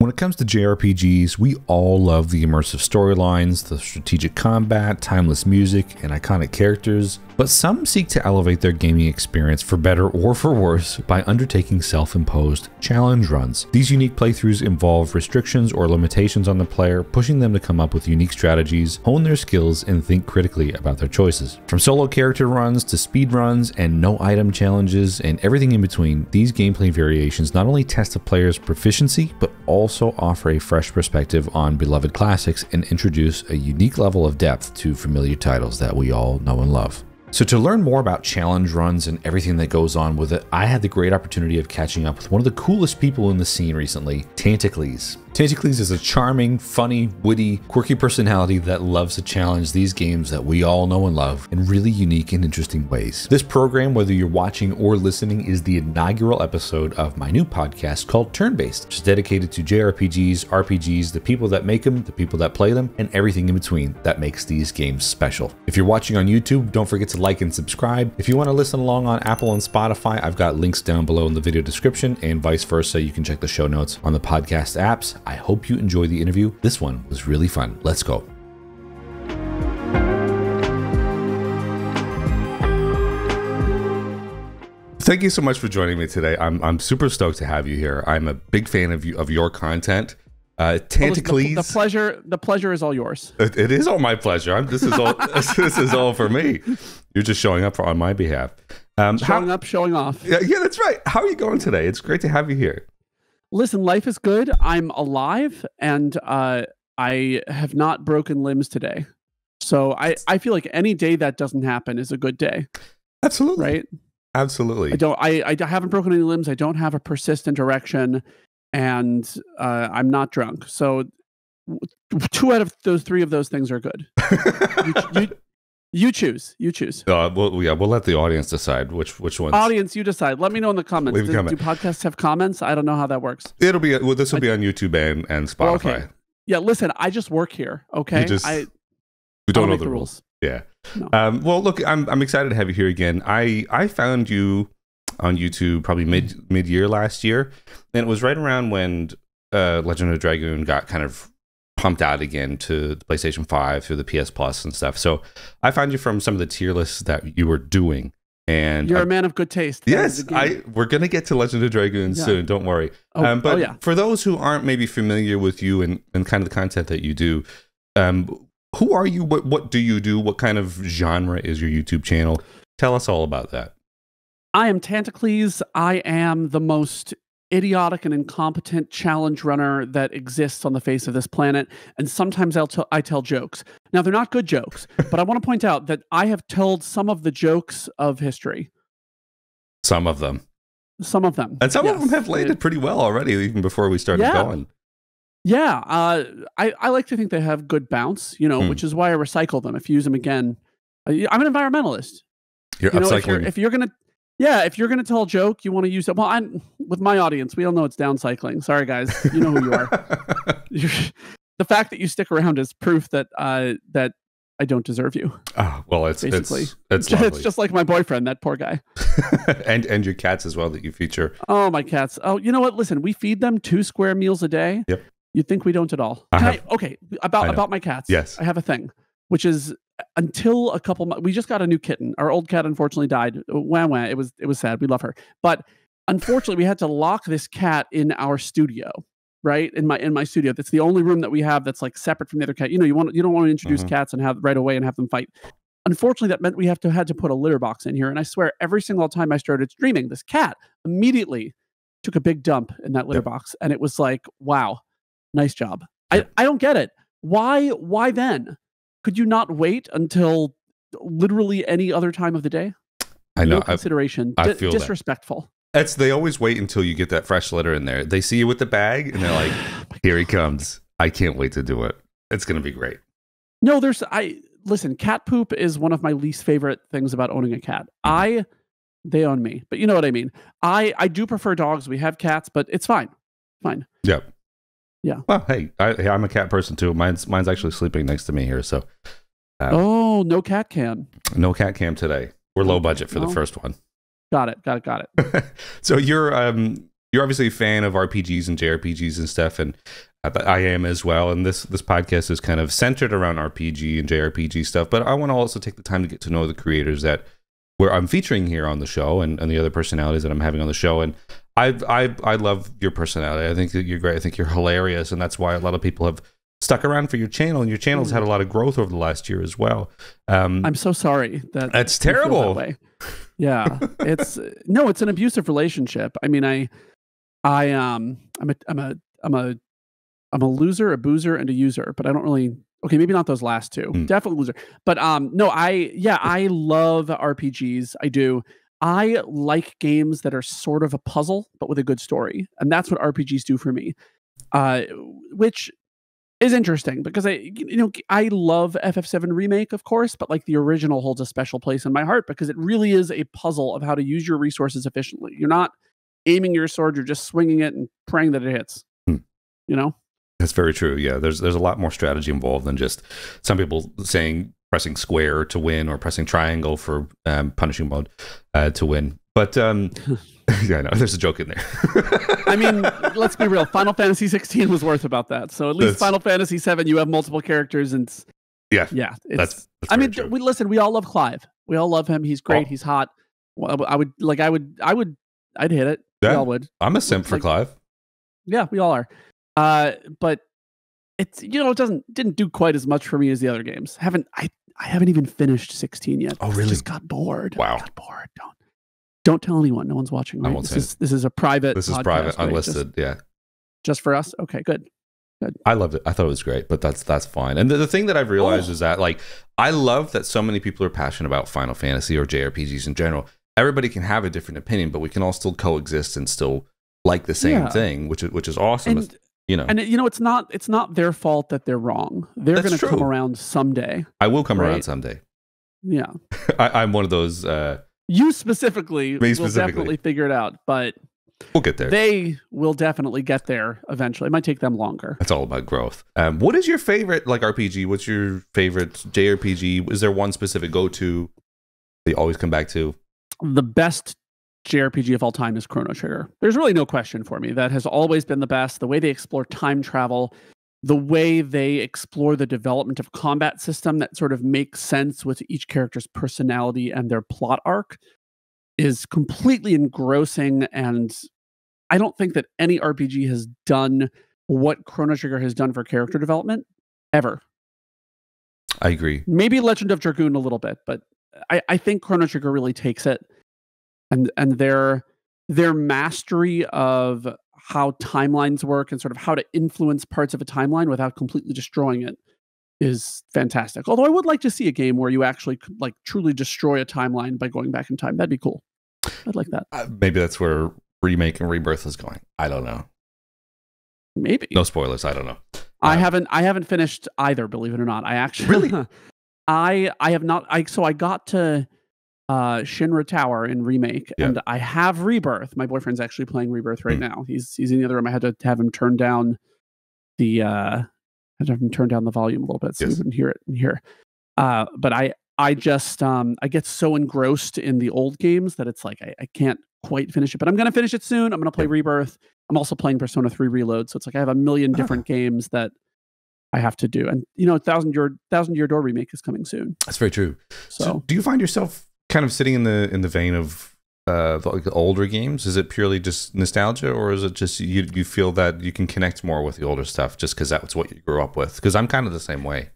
When it comes to JRPGs, we all love the immersive storylines, the strategic combat, timeless music, and iconic characters, but some seek to elevate their gaming experience for better or for worse by undertaking self-imposed challenge runs. These unique playthroughs involve restrictions or limitations on the player, pushing them to come up with unique strategies, hone their skills, and think critically about their choices. From solo character runs to speed runs and no item challenges and everything in between, these gameplay variations not only test the player's proficiency, but also offer a fresh perspective on beloved classics and introduce a unique level of depth to familiar titles that we all know and love. So to learn more about challenge runs and everything that goes on with it, I had the great opportunity of catching up with one of the coolest people in the scene recently, Tantacles. Tantacles is a charming, funny, witty, quirky personality that loves to challenge these games that we all know and love in really unique and interesting ways. This program, whether you're watching or listening, is the inaugural episode of my new podcast called Turn Based, which is dedicated to JRPGs, RPGs, the people that make them, the people that play them, and everything in between that makes these games special. If you're watching on YouTube, don't forget to like and subscribe. If you want to listen along on Apple and Spotify, I've got links down below in the video description, and vice versa. You can check the show notes on the podcast apps. I hope you enjoy the interview. This one was really fun. Let's go. Thank you so much for joining me today. I'm super stoked to have you here. I'm a big fan of your content. Tantacles, the pleasure is all yours. It is all my pleasure. This is all for me. You're just showing up on my behalf. Showing off. Yeah, that's right. How are you going today? It's great to have you here. Listen, life is good. I'm alive, and I have not broken limbs today. So I feel like any day that doesn't happen is a good day. Absolutely. Right? Absolutely. I haven't broken any limbs. I don't have a persistent erection, and I'm not drunk. So 2 out of 3 of those things are good. You choose. You choose. We'll let the audience decide which ones. Audience, you decide. Let me know in the comments. Do podcasts have comments? I don't know how that works. It'll be this will be on YouTube and Spotify. Well, okay. Yeah, listen, I just work here. Okay, we don't know the rules. Yeah. No. Well, look, I'm excited to have you here again. I found you on YouTube probably mid-year last year, and it was right around when Legend of Dragoon got kind of pumped out again to the PlayStation 5 through the PS Plus and stuff. So I found you from some of the tier lists that you were doing, and you're a man of good taste. Yes, we're gonna get to Legend of Dragoon soon. Don't worry. For those who aren't maybe familiar with you and kind of the content that you do, who are you? What do you do? What kind of genre is your YouTube channel? Tell us all about that. I am Tantacles. I am the most idiotic and incompetent challenge runner that exists on the face of this planet, and sometimes I tell jokes. Now, they're not good jokes, but I want to point out that I have told some of the jokes of history. Some of them. Some of them. And some of them have landed pretty well already, even before we started going. Yeah. I like to think they have good bounce, you know, which is why I recycle them. If you use them again, I'm an environmentalist. If you're going to tell a joke, you want to use it. Well, with my audience, we all know it's downcycling. Sorry, guys. You know who you are. The fact that you stick around is proof that that I don't deserve you. Oh, well, it's just like my boyfriend, that poor guy. and your cats as well that you feature. Oh, my cats. Oh, you know what? Listen, we feed them 2 square meals a day. Yep. You'd think we don't at all. About my cats. Yes. I have a thing, which is, until a couple months, we just got a new kitten. Our old cat unfortunately died. Wah-wah. It was sad. We love her, but unfortunately, we had to lock this cat in our studio, right? In my studio. That's the only room that we have that's like separate from the other cat. You know, you don't want to introduce cats and have right away and have them fight. Unfortunately, that meant we had to put a litter box in here. And I swear, every single time I started streaming, this cat immediately took a big dump in that litter box, and it was like, wow, nice job. I don't get it. Why then? Could you not wait until literally any other time of the day? I know. No consideration. I feel disrespectful. They always wait until you get that fresh litter in there. They see you with the bag, and they're like, here he comes. I can't wait to do it. It's going to be great. No, listen, cat poop is one of my least favorite things about owning a cat. They own me, but you know what I mean. I do prefer dogs. We have cats, but it's fine. Fine. Yep. Yeah. Well, hey, I'm a cat person too. Mine's actually sleeping next to me here. So. No cat cam. No cat cam today. We're low budget for the first one. Got it. So you're you're obviously a fan of RPGs and JRPGs and stuff, and I am as well. And this podcast is kind of centered around RPG and JRPG stuff. But I want to also take the time to get to know the creators that where I'm featuring here on the show, and the other personalities that I'm having on the show. And I love your personality. I think that you're great. I think you're hilarious, and that's why a lot of people have stuck around for your channel, and your channel's had a lot of growth over the last year as well. I'm so sorry that that's terrible. That yeah, it's an abusive relationship. I mean, I'm a loser, a boozer, and a user, but I don't really. Okay, maybe not those last two. Definitely loser. But I love RPGs. I do. I like games that are sort of a puzzle, but with a good story, and that's what RPGs do for me. Which is interesting because I love FF7 Remake, of course, but like the original holds a special place in my heart because it really is a puzzle of how to use your resources efficiently. You're not aiming your sword; you're just swinging it and praying that it hits. You know. That's very true. Yeah, there's a lot more strategy involved than just some people saying pressing square to win or pressing triangle for punishing mode to win. But yeah, no, there's a joke in there. I mean, let's be real. Final Fantasy 16 was worth about that. So at least Final Fantasy 7, you have multiple characters, and yeah. That's I mean, true. We all love Clive. We all love him. He's great. Oh. He's hot. I'd hit it. Yeah. We all would. I'm a simp for Clive. Yeah, we all are. But it's, you know, it didn't do quite as much for me as the other games. I haven't even finished 16 yet. Oh, really? I just got bored. Wow. Got bored. Don't tell anyone. No one's watching. Right? This is a private. This is podcast, private. Right? Unlisted. Yeah. Just for us. Okay. Good. I loved it. I thought it was great. But that's fine. And the thing that I've realized is that, like, I love that so many people are passionate about Final Fantasy or JRPGs in general. Everybody can have a different opinion, but we can all still coexist and still like the same thing, which is awesome. And it's not their fault that they're wrong. They're going to come around someday. I will come around someday. Yeah. I'm one of those. You specifically will definitely figure it out, but we'll get there. They will definitely get there eventually. It might take them longer. It's all about growth. What is your favorite RPG? What's your favorite JRPG? Is there one specific go-to that you always come back to? The best JRPG of all time is Chrono Trigger. There's really no question for me. That has always been the best. The way they explore time travel, the way they explore the development of combat system that sort of makes sense with each character's personality and their plot arc is completely engrossing. And I don't think that any RPG has done what Chrono Trigger has done for character development ever. I agree. Maybe Legend of Dragoon a little bit, but I think Chrono Trigger really takes it. And their mastery of how timelines work and sort of how to influence parts of a timeline without completely destroying it is fantastic. Although I would like to see a game where you actually could, like, truly destroy a timeline by going back in time. That'd be cool. I'd like that. Maybe that's where Remake and Rebirth is going. I don't know. Maybe. No spoilers. I don't know. I haven't finished either, believe it or not. I actually really. I have not. So I got to Shinra Tower in Remake, and I have Rebirth. My boyfriend's actually playing Rebirth right now. He's in the other room. I had to have him turn down the volume a little bit so we wouldn't hear it in here. But I just I get so engrossed in the old games that it's like I can't quite finish it. But I'm gonna finish it soon. I'm gonna play Rebirth. I'm also playing Persona 3 Reload, so it's like I have a million different games that I have to do. And you know, Thousand Year Door Remake is coming soon. That's very true. So do you find yourself kind of sitting in the vein of like the older games? Is it purely just nostalgia, or is it just you feel that you can connect more with the older stuff just because that's what you grew up with? Because I'm kind of the same way.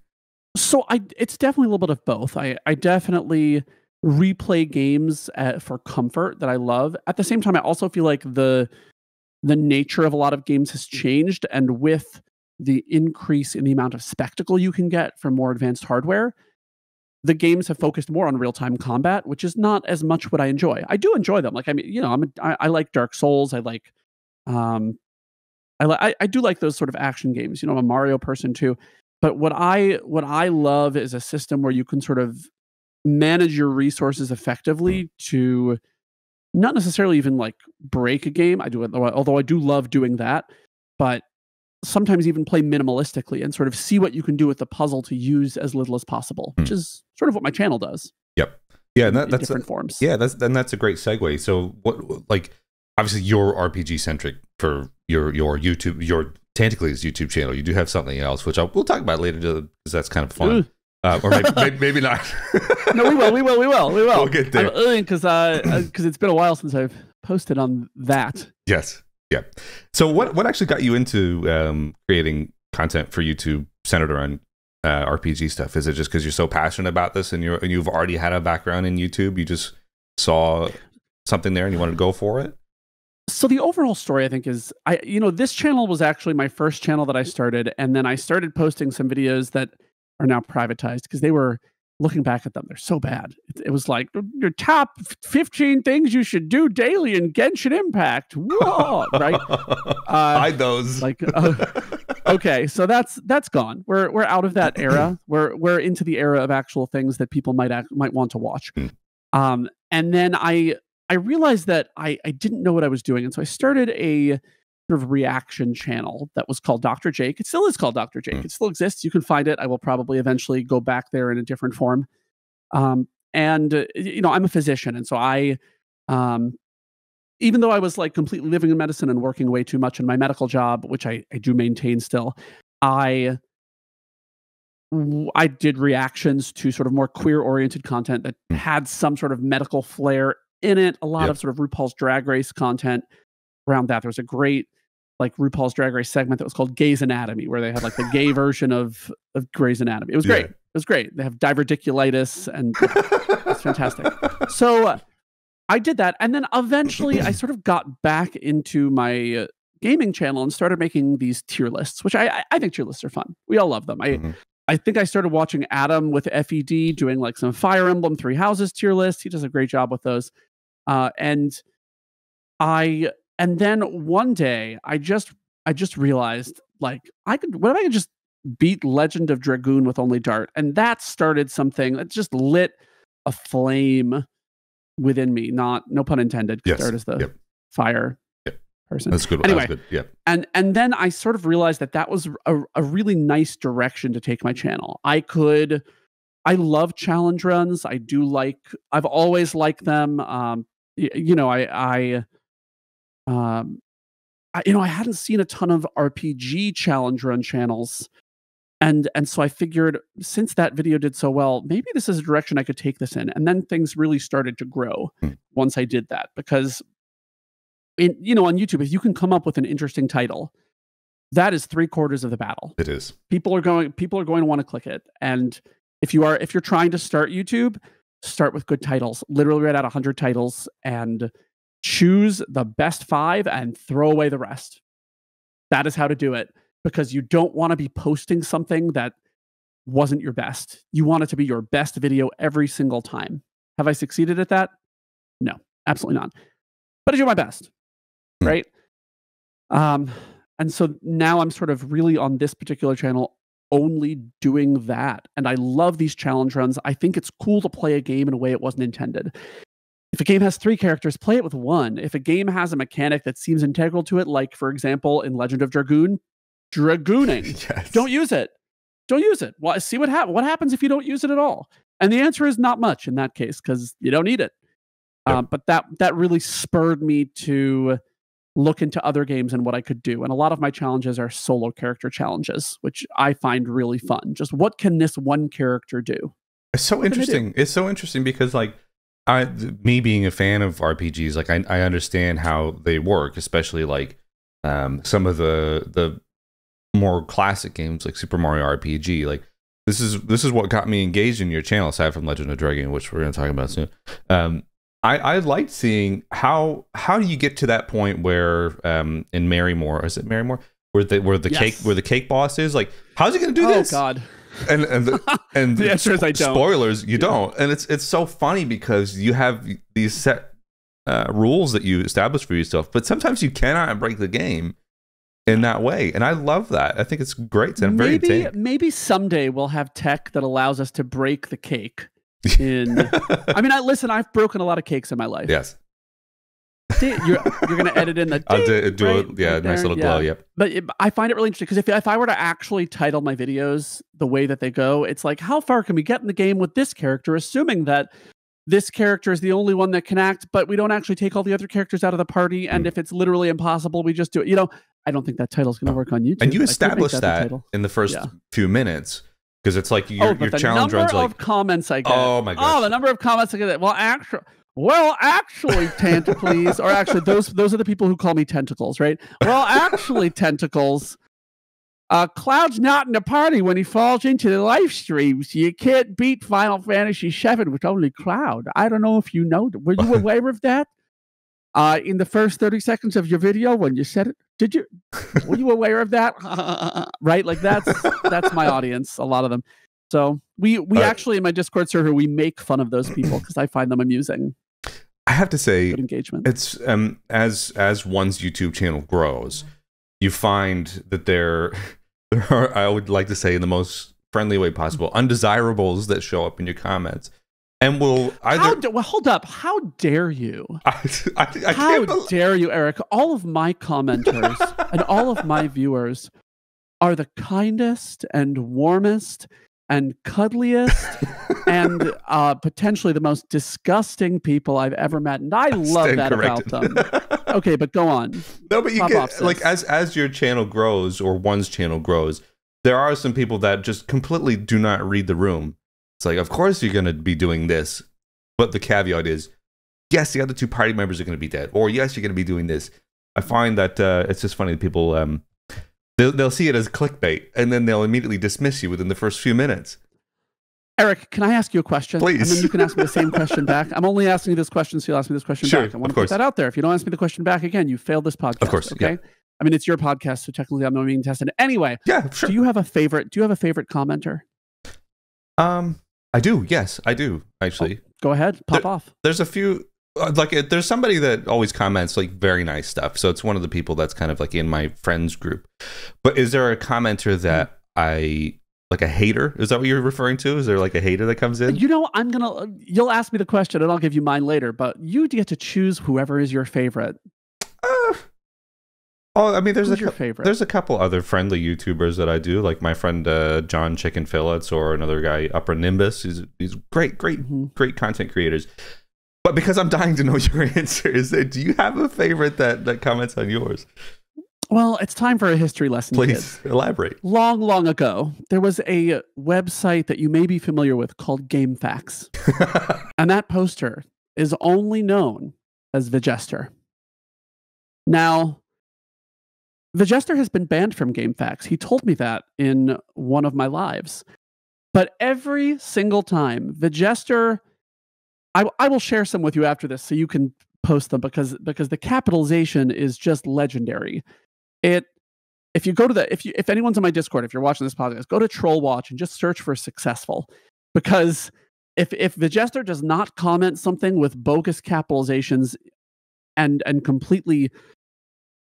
So it's definitely a little bit of both. I definitely replay games for comfort that I love. At the same time, I also feel like the nature of a lot of games has changed, and with the increase in the amount of spectacle you can get from more advanced hardware, the games have focused more on real-time combat, which is not as much what I enjoy. I do enjoy them. Like, I mean, you know, I like Dark Souls. I like, I do like those sort of action games. You know, I'm a Mario person too. But what I love is a system where you can sort of manage your resources effectively to not necessarily even like break a game. Although I do love doing that, but sometimes even play minimalistically and sort of see what you can do with the puzzle to use as little as possible, which is sort of what my channel does. Yep. Yeah. And that's different forms. Yeah. And that's a great segue. So what, like, obviously you're RPG centric for your YouTube, your Tantacles YouTube channel. You do have something else, which we'll talk about later because that's kind of fun. Or maybe not. No, we will. We'll get there. Because it's been a while since I've posted on that. Yes. Yeah. So what actually got you into creating content for YouTube centered around RPG stuff? Is it just because you're so passionate about this and you've already had a background in YouTube? You just saw something there and you wanted to go for it? So the overall story, I think, is this channel was actually my first channel that I started, and then I started posting some videos that are now privatized because they were, looking back at them, they're so bad. It was like your top 15 things you should do daily in Genshin Impact. Whoa, right? Hide those. Okay, so that's gone. We're out of that era. We're into the era of actual things that people might want to watch. And then I realized that I didn't know what I was doing, and so I started a sort of reaction channel that was called Dr. Jake. It still is called Dr. Jake. It still exists. You can find it. I will probably eventually go back there in a different form. I'm a physician, and so I, even though I was like completely living in medicine and working way too much in my medical job, which I do maintain still, I did reactions to sort of more queer-oriented content that had some sort of medical flair in it. A lot of sort of RuPaul's Drag Race content. Around that, there was a great like RuPaul's Drag Race segment that was called Gay's Anatomy, where they had like the gay version of Grey's Anatomy. It was great. It was great. They have diverticulitis, and it's fantastic. So I did that, and then eventually I sort of got back into my gaming channel and started making these tier lists, which I think tier lists are fun. We all love them. I think I started watching Adam with FED doing like some Fire Emblem Three Houses tier lists. He does a great job with those, And then one day, I just realized, like, what if I could just beat Legend of Dragoon with only Dart? And that started something that just lit a flame within me. No pun intended. Yes. Dart is the fire person. That's good. Anyway, that's good. Yeah. And then I sort of realized that that was a really nice direction to take my channel. I love challenge runs. I've always liked them. I hadn't seen a ton of RPG challenge run channels, and so I figured, since that video did so well, maybe this is a direction I could take this in. And then things really started to grow once I did that, because on YouTube, if you can come up with an interesting title, that is 3/4 of the battle. It is. People are going to want to click it. And if you're trying to start YouTube, start with good titles. Literally write out 100 titles and choose the best 5 and throw away the rest. That is how to do it, because you don't want to be posting something that wasn't your best. You want it to be your best video every single time. Have I succeeded at that? No, absolutely not. But I do my best, right? And so now I'm sort of really on this particular channel only doing that. And I love these challenge runs. I think it's cool to play a game in a way it wasn't intended. If a game has 3 characters, play it with 1. If a game has a mechanic that seems integral to it, like, for example, in Legend of Dragoon, dragooning. Yes. Don't use it. Don't use it. Well, see what happens if you don't use it at all. And the answer is not much in that case, because you don't need it. Yep. But that really spurred me to look into other games and what I could do. And a lot of my challenges are solo character challenges, which I find really fun. Just what can this one character do? It's so interesting. It's so interesting because, like, me being a fan of RPGs, like I understand how they work, especially like some of the more classic games like Super Mario RPG. Like this is what got me engaged in your channel, aside from Legend of Dragoon, which we're going to talk about soon. I liked seeing how do you get to that point where in Marymore, is it Marymore, where the cake boss is? Like, how's he going to do this? Oh God. And the answer is I don't. Spoilers, you don't. And it's so funny because you have these set rules that you establish for yourself, but sometimes you cannot break the game in that way. And I love that. I think it's great. And maybe someday we'll have tech that allows us to break the cake. Listen, I've broken a lot of cakes in my life. Yes. You're going to edit in the ding, I'll do right? it, yeah, right nice little glow, yep. But I find it really interesting, because if I were to actually title my videos the way that they go, it's like, how far can we get in the game with this character, assuming that this character is the only one that can act, but we don't actually take all the other characters out of the party. And if it's literally impossible, we just do it. You know, I don't think that title's going to work on YouTube. And you established that in the first few minutes. Because it's like your challenge runs like... Oh, the number of comments I get. Well, actually, Tantacles... or actually, those are the people who call me Tentacles, right? Well, actually, Tentacles... Cloud's not in the party when he falls into the live streams. You can't beat Final Fantasy 7 with only Cloud. I don't know if you know... Were you aware of that? In the first 30 seconds of your video when you said it? Were you aware of that? Right? Like that's my audience, a lot of them. So we actually in my Discord server, we make fun of those people because I find them amusing. I have to say, good engagement. It's as one's YouTube channel grows, you find that there are, I would like to say in the most friendly way possible, undesirables that show up in your comments. And will either... well, hold up. How dare you? How dare you, Eric? All of my commenters and all of my viewers are the kindest and warmest and cuddliest and potentially the most disgusting people I've ever met. And I love that about them. Okay, but go on. No, but you get, like, as your channel grows or one's channel grows, there are some people that just completely do not read the room. It's like, of course you're going to be doing this, but the caveat is, yes, the other two party members are going to be dead, or yes, you're going to be doing this. I find that it's just funny that people, they'll see it as clickbait, and then they'll immediately dismiss you within the first few minutes. Eric, can I ask you a question? Please. And then you can ask me the same question back. I'm only asking you this question, so you'll ask me this question back. I want to put that out there. If you don't ask me the question back again, you failed this podcast. Of course, okay? Yeah. I mean, it's your podcast, so technically I'm not being tested. Anyway, yeah, sure. Do you have a favorite commenter? I do. Yes, I do. Actually, go ahead. Pop off. There's a few, there's somebody that always comments like very nice stuff. So it's one of the people that's kind of like in my friends group. But is there a commenter that like a hater? Is that what you're referring to? Is there like a hater that comes in? You know, you'll ask me the question and I'll give you mine later, but you get to choose whoever is your favorite. Oh, I mean, there's a couple other friendly YouTubers that I do, like my friend John Chicken Fillets, or another guy, Upper Nimbus. He's great content creators. But because I'm dying to know your answer, do you have a favorite that comments on yours? Well, it's time for a history lesson. Please elaborate. Long, long ago, there was a website that you may be familiar with called GameFAQs, and that poster is only known as Vajester. Now, Vajester has been banned from GameFAQs. He told me that in one of my lives. But every single time, Vajester, I will share some with you after this so you can post them, because the capitalization is just legendary. If anyone's on my Discord, if you're watching this podcast, go to Troll Watch and just search for successful. Because if Vajester does not comment something with bogus capitalizations and completely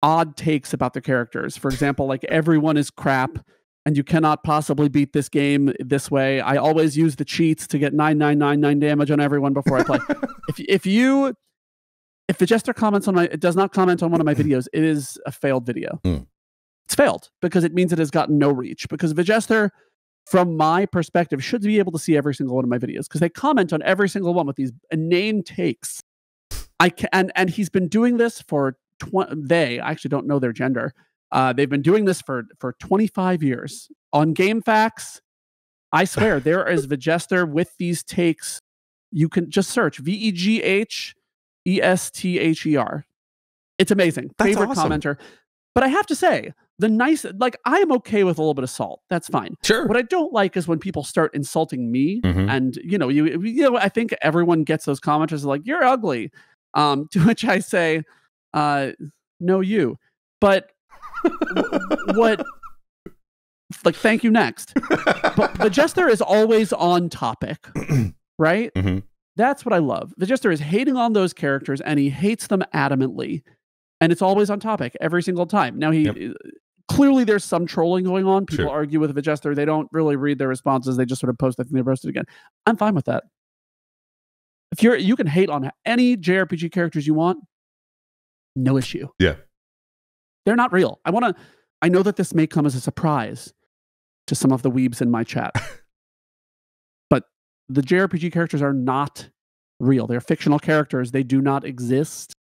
odd takes about the characters. For example, like, everyone is crap and you cannot possibly beat this game this way. I always use the cheats to get 9999 damage on everyone before I play. If Vajester does not comment on one of my videos, it is a failed video. It's failed because it means it has gotten no reach, because Vajester, from my perspective, should be able to see every single one of my videos, because they comment on every single one with these inane takes. And he's been doing this for I actually don't know their gender. They've been doing this for 25 years on GameFAQs. I swear there is Vajester with these takes. You can just search VEGHESTHER. It's amazing. That's favorite awesome. Commenter. But I have to say, I am okay with a little bit of salt. That's fine. Sure. What I don't like is when people start insulting me, and you know, I think everyone gets those commenters like, "You're ugly," to which I say, no, you. But what? Like, thank you. Next. But Vajester is always on topic, right? That's what I love. Vajester is hating on those characters, and he hates them adamantly, and it's always on topic every single time. Now clearly there's some trolling going on. People argue with Vajester. They don't really read their responses. They just sort of post that thing they posted again. I'm fine with that. If you can hate on any JRPG characters you want. No issue. Yeah. They're not real. I know that this may come as a surprise to some of the weebs in my chat, but the JRPG characters are not real. They're fictional characters. They do not exist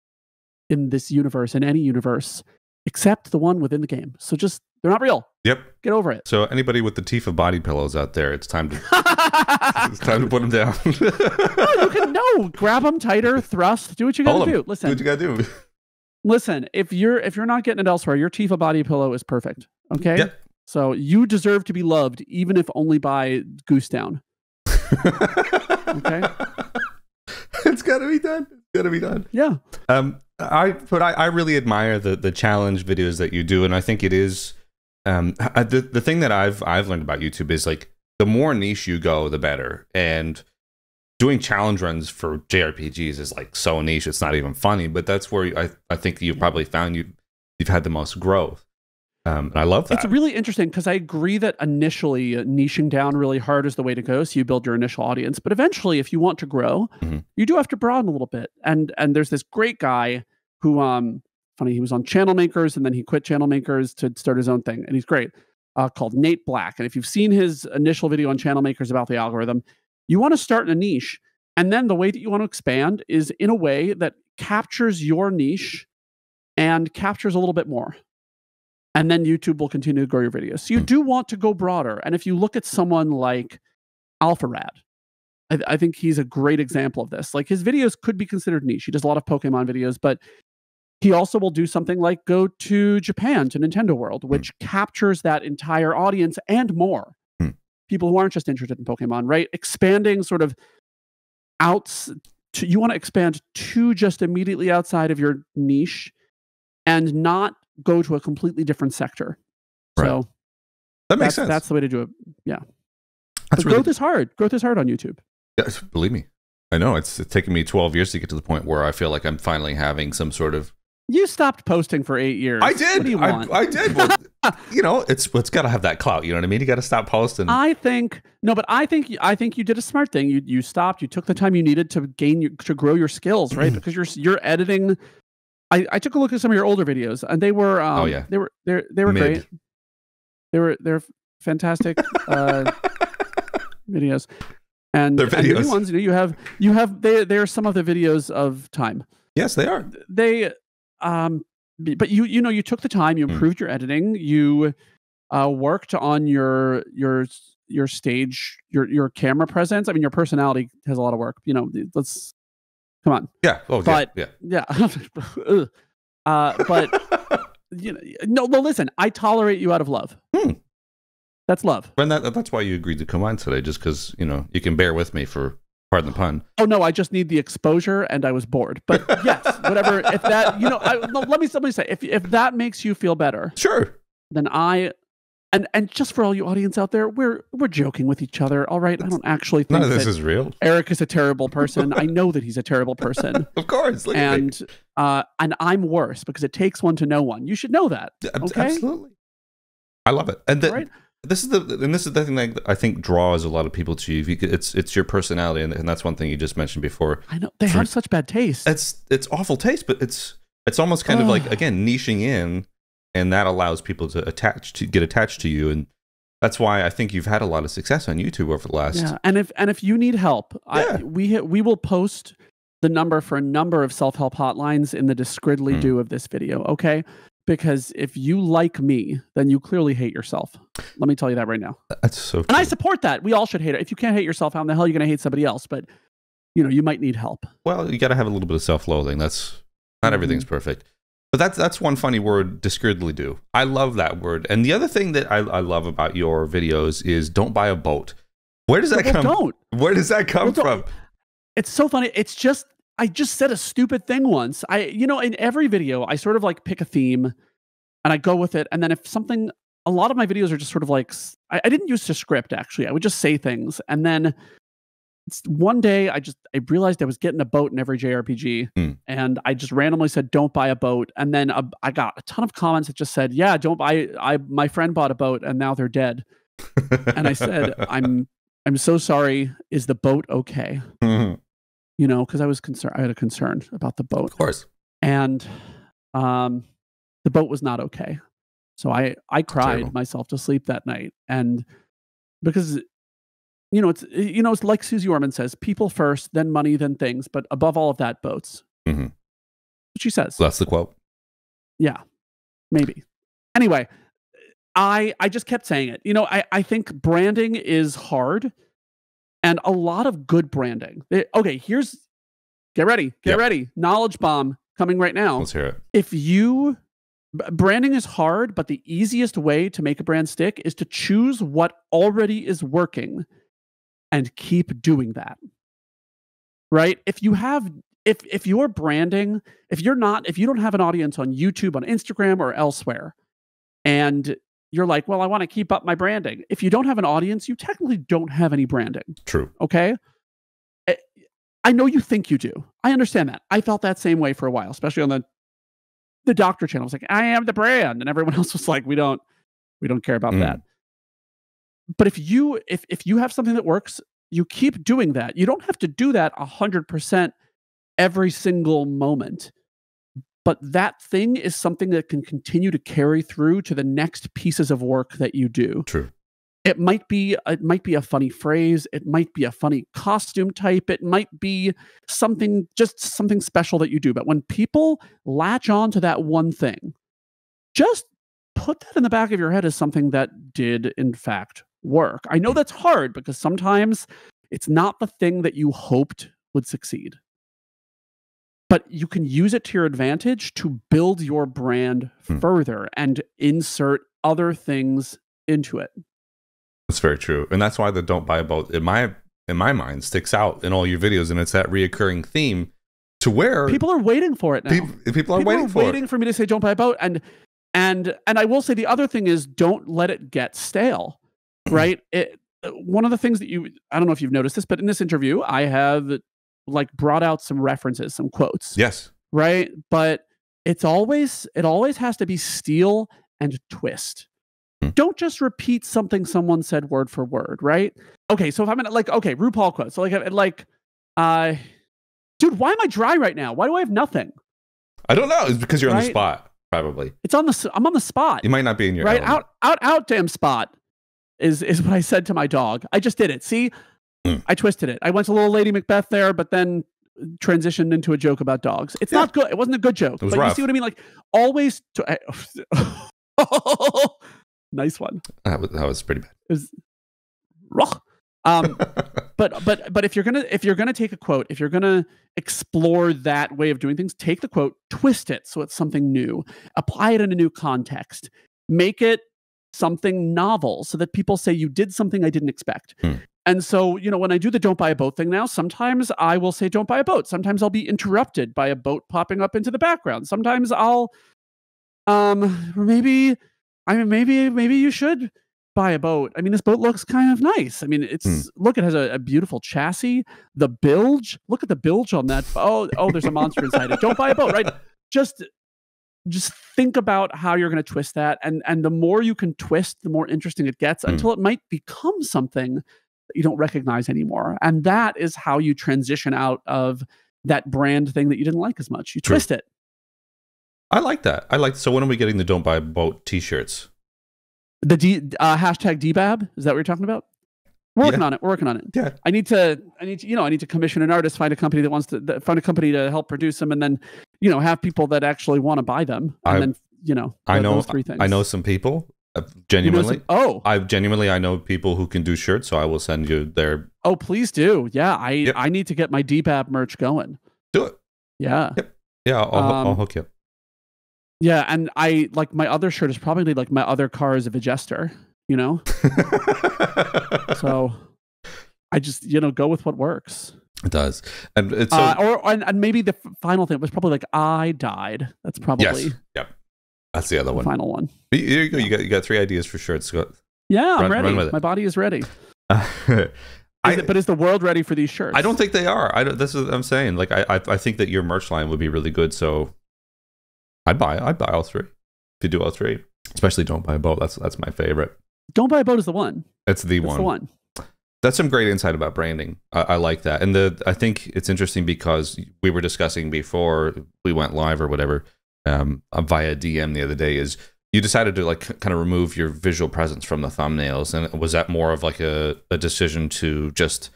in this universe, in any universe, except the one within the game. So just, they're not real. Yep. Get over it. So anybody with the Tifa body pillows out there, it's time to it's time to put them down. No, grab them tighter, thrust, do what you gotta do. Listen. Do what you gotta do. Listen, if you're not getting it elsewhere, your Tifa body pillow is perfect. Okay? Yep. So you deserve to be loved, even if only by Goose Down. Okay? It's gotta be done. It's gotta be done. Yeah. But I really admire the challenge videos that you do, and I think it is the thing that I've learned about YouTube is, like, the more niche you go, the better. And doing challenge runs for JRPGs is, like, so niche, it's not even funny. But that's where I think you probably found you've had the most growth. And I love that. It's really interesting because I agree that initially niching down really hard is the way to go. So you build your initial audience. But eventually, if you want to grow, you do have to broaden a little bit. And there's this great guy who, funny, he was on Channel Makers and then he quit Channel Makers to start his own thing. And he's great, called Nate Black. And if you've seen his initial video on Channel Makers about the algorithm, you want to start in a niche. And then the way that you want to expand is in a way that captures your niche and captures a little bit more. And then YouTube will continue to grow your videos. So you do want to go broader. And if you look at someone like Alpharad, I think he's a great example of this. Like, his videos could be considered niche. He does a lot of Pokemon videos, but he also will do something like go to Japan, to Nintendo World, which captures that entire audience and more. People who aren't just interested in Pokemon, right? Expanding sort of outs. You want to expand to just immediately outside of your niche and not go to a completely different sector. Right. So that makes sense. That's the way to do it. Yeah. Growth is hard. Growth is hard on YouTube. Yes, believe me. I know. It's taken me 12 years to get to the point where I feel like I'm finally having some sort of... You stopped posting for 8 years. I did. What do you want? I did. Well, you know, it's got to have that clout. You know what I mean? You got to stop posting. I think you did a smart thing. You stopped. You took the time you needed to grow your skills, right? Because you're editing... I took a look at some of your older videos, and they were they were great. They're fantastic videos, and the new ones. You know, you have they are some of the videos of time. Yes, they are. They but you know, you took the time, you improved your editing, you worked on your stage, your camera presence. I mean, your personality has a lot of work. You know, let's. Come on. Yeah. Oh, but, yeah. But you know, no, listen, I tolerate you out of love. That's love. And that's why you agreed to come on today, just because, you know, you can bear with me for, pardon the pun. Oh, no, I just need the exposure and I was bored. But yes, whatever. If that, you know, let me say, if that makes you feel better. Sure. Then and just for all you audience out there, we're joking with each other, all right? I don't actually think none of this is real. Eric is a terrible person. I know that he's a terrible person. Of course. Look at me. And I'm worse because it takes one to know one. You should know that. Okay? Absolutely. I love it. And this is the thing that I think draws a lot of people to you. It's your personality, and that's one thing you just mentioned before. I know. They have such bad taste. It's awful taste, but it's almost kind of like, again, niching in. And that allows people to get attached to you, and that's why I think you've had a lot of success on YouTube over the last. Yeah, and if you need help, we will post the number for a number of self-help hotlines in the discreetly do of this video, okay? Because if you like me, then you clearly hate yourself. Let me tell you that right now. That's so true. And I support that. We all should hate it. If you can't hate yourself, how in the hell are you going to hate somebody else? But you know, you might need help. Well, you got to have a little bit of self-loathing. That's not everything's perfect. But that's one funny word, discreetly do. I love that word. And the other thing that I love about your videos is don't buy a boat. Where does that come from? It's so funny. It's just, I just said a stupid thing once. You know, in every video, I sort of like pick a theme and I go with it. And then if something, a lot of my videos are just sort of like, I didn't use to script actually. I would just say things. And then one day I realized I was getting a boat in every JRPG and I just randomly said, don't buy a boat. And then I got a ton of comments that just said, yeah, don't buy. My friend bought a boat and now they're dead. And I said, I'm so sorry. Is the boat okay? You know, cause I was concerned. I had a concern about the boat. Of course. And, the boat was not okay. So I cried myself to sleep that night. And because it's like Susie Orman says, people first, then money, then things, but above all of that, boats. Mm-hmm. What she says. That's the quote. Yeah, maybe. Anyway, I just kept saying it. You know, I think branding is hard, and a lot of good branding. Okay, here's, get ready. Knowledge bomb coming right now. Let's hear it. Branding is hard, but the easiest way to make a brand stick is to choose what already is working and keep doing that. Right? If you don't have an audience on YouTube, on Instagram, or elsewhere, and you're like, well, I want to keep up my branding. If you don't have an audience, you technically don't have any branding. True. Okay? I know you think you do. I understand that. I felt that same way for a while, especially on the doctor channel. I was like, I am the brand. And everyone else was like, we don't care about that. But if you have something that works, you keep doing that. You don't have to do that 100% every single moment. But that thing is something that can continue to carry through to the next pieces of work that you do. True. It might be a funny phrase. It might be a funny costume type. It might be something, just something special that you do. But when people latch on to that one thing, just put that in the back of your head as something that did, in fact, work. I know that's hard because sometimes it's not the thing that you hoped would succeed. But you can use it to your advantage to build your brand further and insert other things into it. That's very true. And that's why the don't buy a boat in my mind sticks out in all your videos, and it's that reoccurring theme to where people are waiting for it now. People are waiting for me to say don't buy a boat. And I will say the other thing is don't let it get stale. Right? One of the things that I don't know if you've noticed this, but in this interview I have like brought out some references, some quotes. Yes. Right? But it always has to be steal and twist. Don't just repeat something someone said word for word, right? Okay, so if I'm gonna, like, okay, RuPaul quote. So like, dude, why am I dry right now? Why do I have nothing? I don't know. It's because you're on the spot, probably. I'm on the spot. You might not be in your element. Out damn spot is what I said to my dog. I just did it. See, I twisted it. I went to little Lady Macbeth there, but then transitioned into a joke about dogs. It's not good. It wasn't a good joke. It was rough. You see what I mean? Like always. Nice one. That was pretty bad. It was rough. But if you're gonna take a quote, if you're gonna explore that way of doing things, take the quote, twist it so it's something new, apply it in a new context, make it something novel, so that people say you did something I didn't expect. And so, you know, when I do the don't buy a boat thing now, sometimes I will say don't buy a boat. Sometimes I'll be interrupted by a boat popping up into the background. Sometimes I'll, maybe you should buy a boat. I mean, this boat looks kind of nice. I mean, it's look, it has a beautiful chassis. The bilge. Look at the bilge on that. Oh, there's a monster inside it. Don't buy a boat, right? Just think about how you're going to twist that, and the more you can twist, the more interesting it gets, until it might become something that you don't recognize anymore. And that is how you transition out of that brand thing that you didn't like as much. You twist it. I like that. So when are we getting the Don't Buy a Boat t-shirts? The hashtag DBAB? Is that what you're talking about? We're working on it. We're working on it. Yeah. I need to commission an artist, find a company that wants to find a company to help produce them, and then, you know, have people that actually want to buy them. And those three things. I know some people genuinely. I know people who can do shirts, so I will send you their. Oh, please do. Yeah. I need to get my DBAB merch going. Do it. Yeah. Yep. Yeah. I'll hook you up. Yeah, and I like my other shirt is probably like my other car is a Vajester, you know? So I just, you know, go with what works. It does. And it's and maybe the final thing was probably like I died. That's probably that's the other one. Final one. But there you go. You got three ideas for shirts. Yeah, I'm ready. Run with it. My body is ready. But is the world ready for these shirts? I don't think they are. This is what I'm saying. Like I think that your merch line would be really good, so I'd buy all three. If you do all three, especially don't buy a boat. That's my favorite. Don't buy a boat is the one. That's the one. That's some great insight about branding. I like that, and I think it's interesting because we were discussing before we went live or whatever via DM the other day is You decided to like kind of remove your visual presence from the thumbnails, and was that more of like a decision to just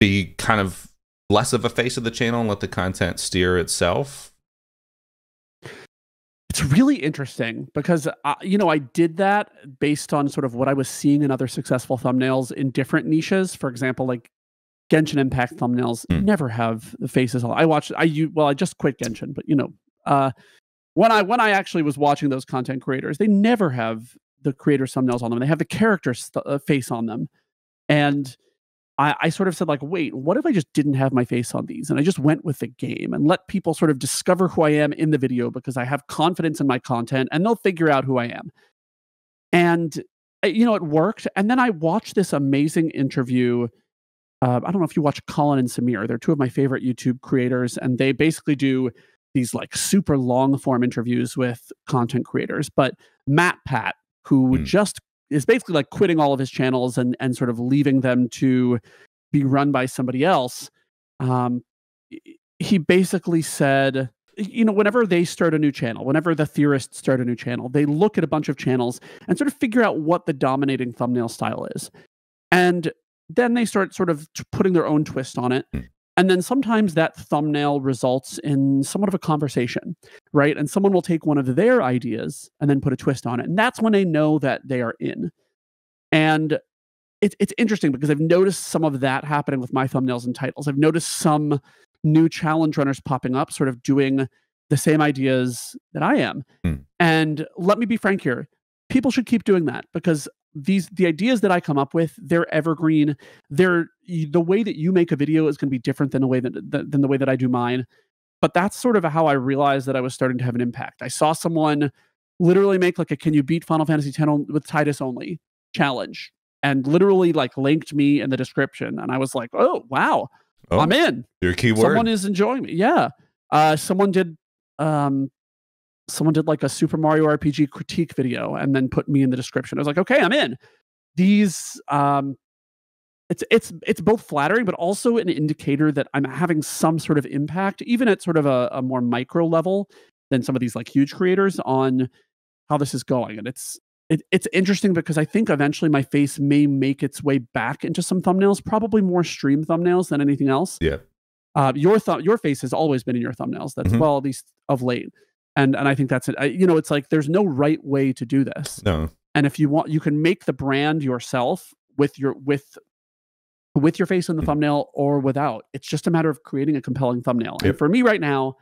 be kind of less of a face of the channel and let the content steer itself? It's really interesting because, you know, I did that based on sort of what I was seeing in other successful thumbnails in different niches. For example, like Genshin Impact thumbnails never have the faces on. I just quit Genshin, but you know, when I actually was watching those content creators, they never have the creator thumbnails on them. They have the character's face on them. And I sort of said like, wait, what if I just didn't have my face on these? And I just went with the game and let people sort of discover who I am in the video, because I have confidence in my content and they'll figure out who I am. And, you know, it worked. And then I watched this amazing interview. I don't know if you watch Colin and Samir. They're two of my favorite YouTube creators. And they basically do these like super long form interviews with content creators, but Matt Pat, who just is basically like quitting all of his channels and sort of leaving them to be run by somebody else. He basically said, you know, whenever they start a new channel, whenever the theorists start a new channel, they look at a bunch of channels and sort of figure out what the dominating thumbnail style is. And then they start sort of putting their own twist on it. And then sometimes that thumbnail results in somewhat of a conversation, right? And someone will take one of their ideas and then put a twist on it. And that's when they know that they are in. And it's interesting because I've noticed some of that happening with my thumbnails and titles. I've noticed some new challenge runners popping up, sort of doing the same ideas that I am. And let me be frank here. People should keep doing that, because the ideas that I come up with, they're evergreen. The way that you make a video is going to be different than the way that I do mine. But that's sort of how I realized that I was starting to have an impact. I saw someone literally make like a "Can you beat Final Fantasy X with Tidus only?" challenge, and literally like linked me in the description, and I was like, "Oh wow, oh, I'm in." Your keyword. Someone is enjoying me. Yeah. Someone did like a Super Mario RPG critique video and then put me in the description. I was like, okay, I'm in. These, it's both flattering, but also an indicator that I'm having some sort of impact, even at sort of a more micro level than some of these like huge creators, on how this is going. And it's interesting because I think eventually my face may make its way back into some thumbnails, probably more stream thumbnails than anything else. Yeah. Your face has always been in your thumbnails. That's well, at least of late. And I think that's it. You know, it's like there's no right way to do this. No. And if you want, you can make the brand yourself with your face in the thumbnail or without. It's just a matter of creating a compelling thumbnail. Yep. And for me right now,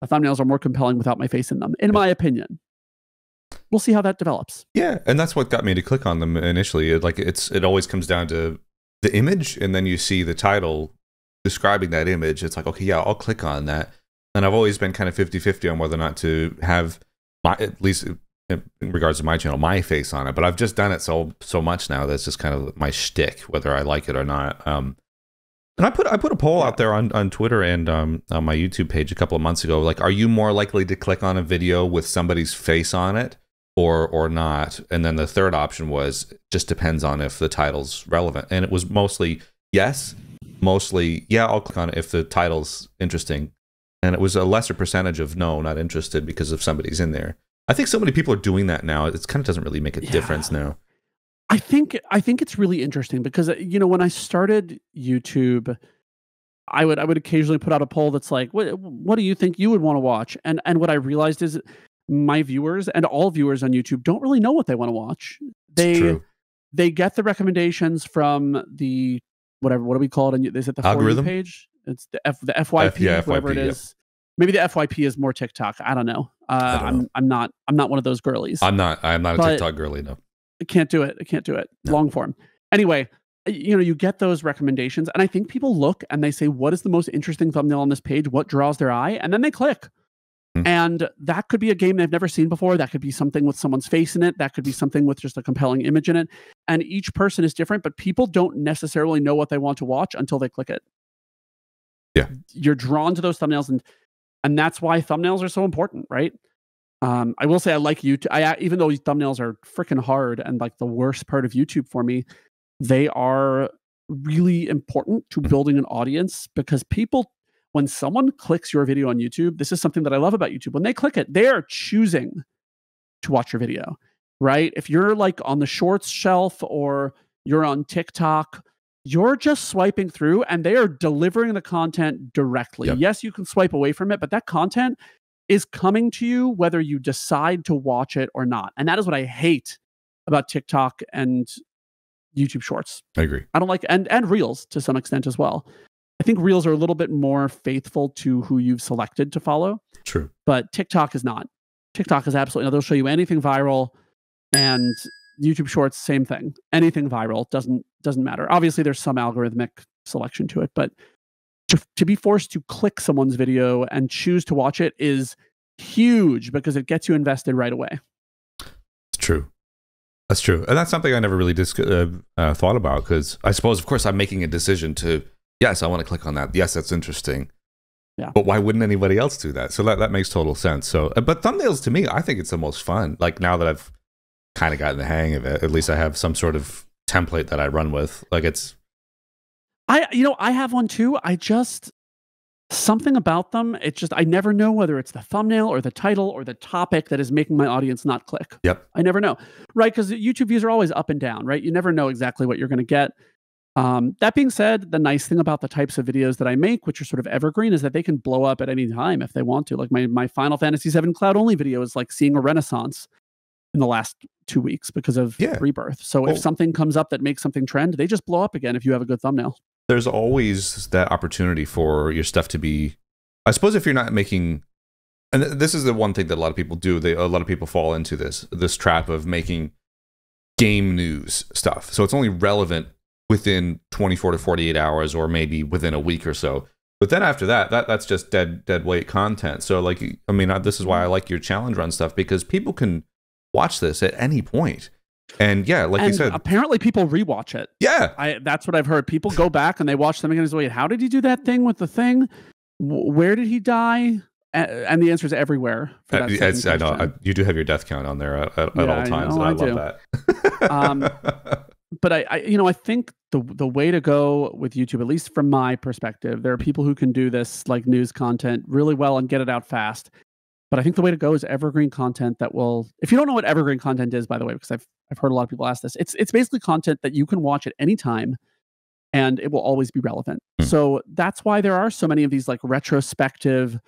the thumbnails are more compelling without my face in them, in my opinion. We'll see how that develops. Yeah, and that's what got me to click on them initially. It always comes down to the image, and then you see the title describing that image. It's like, okay, yeah, I'll click on that. And I've always been kind of 50-50 on whether or not to have, at least in regards to my channel, my face on it. But I've just done it so much now that's just kind of my shtick, whether I like it or not. And I put a poll out there on Twitter and on my YouTube page a couple of months ago. Like, are you more likely to click on a video with somebody's face on it or not? And then the third option was, just depends on if the title's relevant. And it was mostly yes, mostly yeah, I'll click on it if the title's interesting. And it was a lesser percentage of no, not interested, because if somebody's in there. I think so many people are doing that now. It kind of doesn't really make a difference now. I think it's really interesting because, you know, when I started YouTube, I would occasionally put out a poll that's like, what do you think you would want to watch? And what I realized is my viewers and all viewers on YouTube don't really know what they want to watch. They get the recommendations from the whatever, what do we call it? Is it the algorithm page? It's the FYP, whatever it is. Maybe the FYP is more TikTok. I don't know. I'm not one of those girlies. I'm not a TikTok girly. No, I can't do it. No. Long form. Anyway, you know, you get those recommendations, and I think people look and they say, "What is the most interesting thumbnail on this page? What draws their eye?" And then they click. And that could be a game they've never seen before. That could be something with someone's face in it. That could be something with just a compelling image in it. And each person is different, but people don't necessarily know what they want to watch until they click it. Yeah. You're drawn to those thumbnails, and that's why thumbnails are so important, right? I will say I like YouTube. Even though thumbnails are freaking hard and like the worst part of YouTube for me, they are really important to building an audience, because people, when someone clicks your video on YouTube, this is something that I love about YouTube. When they click it, they are choosing to watch your video, right? If you're like on the shorts shelf or you're on TikTok, you're just swiping through and they are delivering the content directly. Yep. Yes, you can swipe away from it, but that content is coming to you whether you decide to watch it or not. And that is what I hate about TikTok and YouTube Shorts. I agree. I don't like, and Reels to some extent as well. I think Reels are a little bit more faithful to who you've selected to follow. True. But TikTok is not. TikTok is absolutely not. They'll show you anything viral, and YouTube Shorts, same thing. Anything viral doesn't matter. Obviously, there's some algorithmic selection to it, but to be forced to click someone's video and choose to watch it is huge because it gets you invested right away. It's true. That's true. And that's something I never really thought about, because I suppose, of course, I'm making a decision to, yes, I want to click on that. Yes, that's interesting. Yeah. But why wouldn't anybody else do that? So that makes total sense. So, but thumbnails to me, I think it's the most fun. Like now that I've kind of gotten the hang of it, at least I have some sort of template that I run with. Like it's, I have one too. I just, something about them, it's just, I never know whether it's the thumbnail or the title or the topic that is making my audience not click. Yep. I never know, right? Because YouTube views are always up and down, right? You never know exactly what you're going to get. That being said, the nice thing about the types of videos that I make, which are sort of evergreen, is that they can blow up at any time if they want to. Like my Final Fantasy 7 cloud-only video is like seeing a renaissance in the last 2 weeks because of Rebirth. So if something comes up that makes something trend, they just blow up again if you have a good thumbnail. There's always that opportunity for your stuff to be, I suppose, if you're not making, and this is the one thing that a lot of people do. A lot of people fall into this trap of making game news stuff. So it's only relevant within 24 to 48 hours, or maybe within a week or so. But then after that, that's just dead weight content. So like, I mean, this is why I like your challenge run stuff, because people can watch this at any point. And yeah, like you said, apparently people rewatch it. Yeah. That's what I've heard. People go back and they watch them again and say, wait, how did he do that thing with the thing? Where did he die? And the answer is everywhere. For that I know. You do have your death count on there at all times. I love that. But I think the way to go with YouTube, at least from my perspective, there are people who can do this like news content really well and get it out fast. But I think the way to go is evergreen content that will, if you don't know what evergreen content is, by the way, because I've heard a lot of people ask this, it's basically content that you can watch at any time and it will always be relevant. So that's why there are so many of these like retrospective,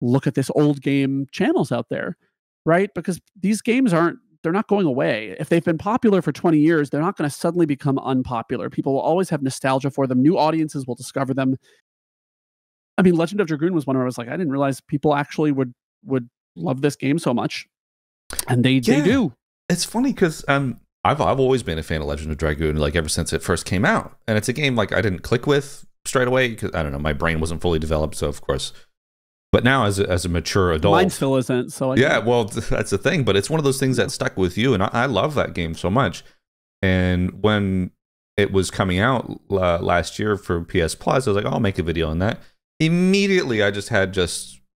look at this old game channels out there, right? Because these games they're not going away. If they've been popular for 20 years, they're not going to suddenly become unpopular. People will always have nostalgia for them. New audiences will discover them. I mean, Legend of Dragoon was one where I was like, I didn't realize people actually would love this game so much. And they do. It's funny because I've always been a fan of Legend of Dragoon, like ever since it first came out. And it's a game like I didn't click with straight away because, I don't know, my brain wasn't fully developed. So, of course... But now, as a mature adult... Mine still isn't, so... Yeah, well, that's the thing. But it's one of those things that stuck with you, and I love that game so much. And when it was coming out last year for PS Plus, I was like, I'll make a video on that. Immediately, I just had